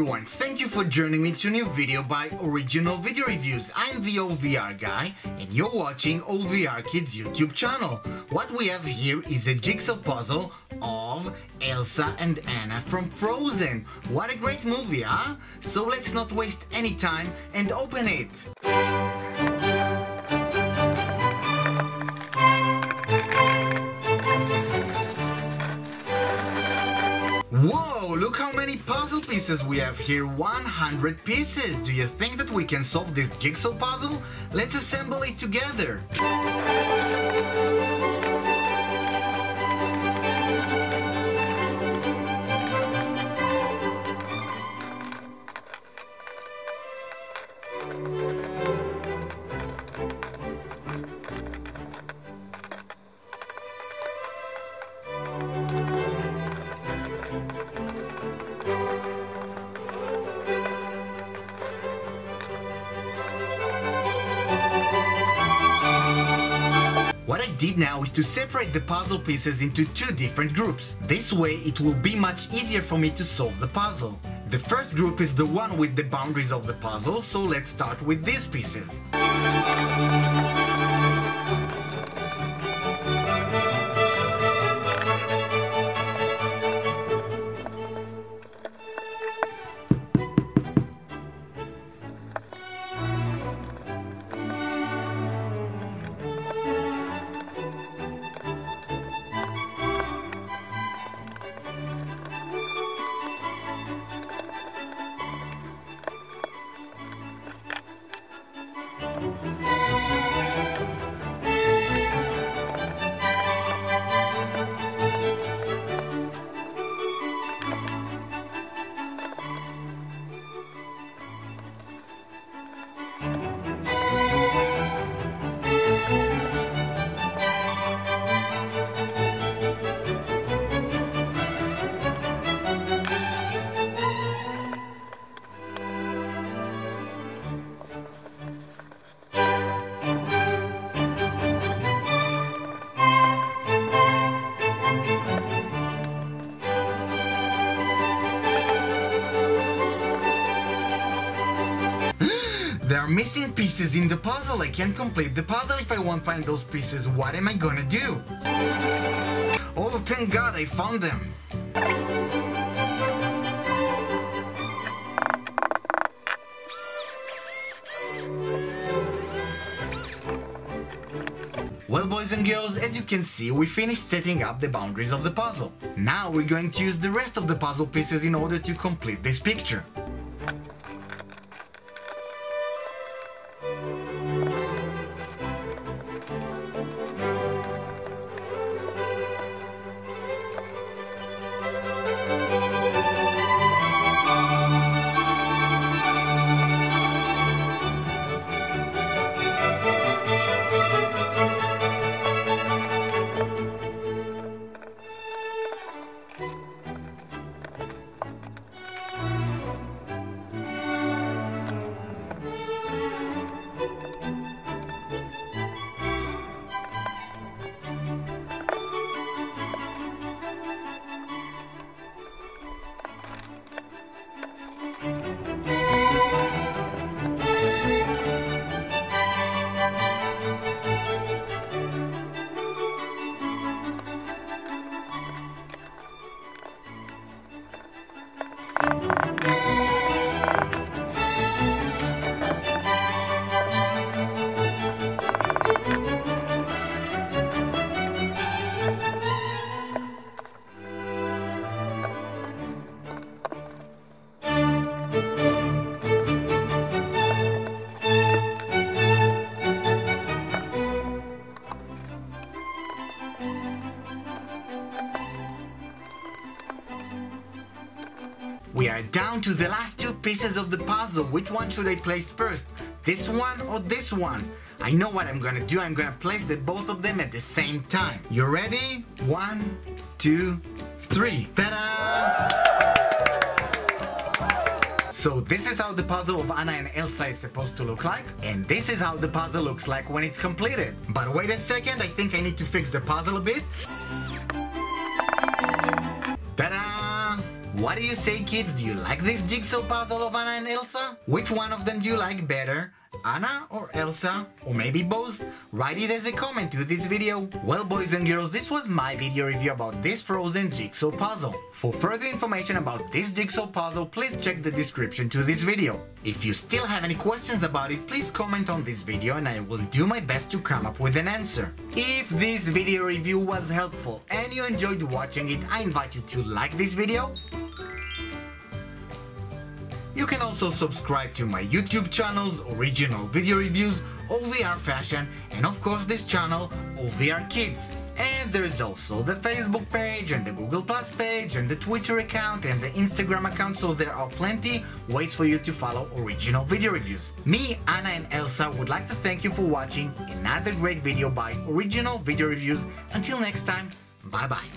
everyone, thank you for joining me to a new video by Original Video Reviews. I'm the OVR guy and you're watching OVR Kids YouTube channel. What we have here is a jigsaw puzzle of Elsa and Anna from Frozen. What a great movie, huh? So let's not waste any time and open it. Whoa, look how many puzzle pieces we have here, 100 pieces. Do you think that we can solve this jigsaw puzzle? Let's assemble it together. What I did now is to separate the puzzle pieces into two different groups. This way it will be much easier for me to solve the puzzle. The first group is the one with the boundaries of the puzzle, so let's start with these pieces. There are missing pieces in the puzzle. I can't complete the puzzle if I won't find those pieces. What am I gonna do? Oh, thank God I found them. Well, boys and girls, as you can see, we finished setting up the boundaries of the puzzle. Now we're going to use the rest of the puzzle pieces in order to complete this picture. We are down to the last two pieces of the puzzle. Which one should I place first? This one or this one? I know what I'm gonna do. I'm gonna place both of them at the same time. You ready? 1, 2, 3. Ta-da! So this is how the puzzle of Anna and Elsa is supposed to look like. And this is how the puzzle looks like when it's completed. But wait a second, I think I need to fix the puzzle a bit. Ta-da! What do you say, kids? Do you like this jigsaw puzzle of Anna and Elsa? Which one of them do you like better? Anna or Elsa? Or maybe both? Write it as a comment to this video. Well, boys and girls, this was my video review about this Frozen jigsaw puzzle. For further information about this jigsaw puzzle, please check the description to this video. If you still have any questions about it, please comment on this video and I will do my best to come up with an answer. If this video review was helpful and you enjoyed watching it, I invite you to like this video. You can also subscribe to my YouTube channels, Original Video Reviews, OVR Fashion, and of course this channel, OVR Kids. And there's also the Facebook page, and the Google Plus page, and the Twitter account, and the Instagram account, so there are plenty ways for you to follow Original Video Reviews. Me, Anna and Elsa would like to thank you for watching another great video by Original Video Reviews. Until next time, bye bye.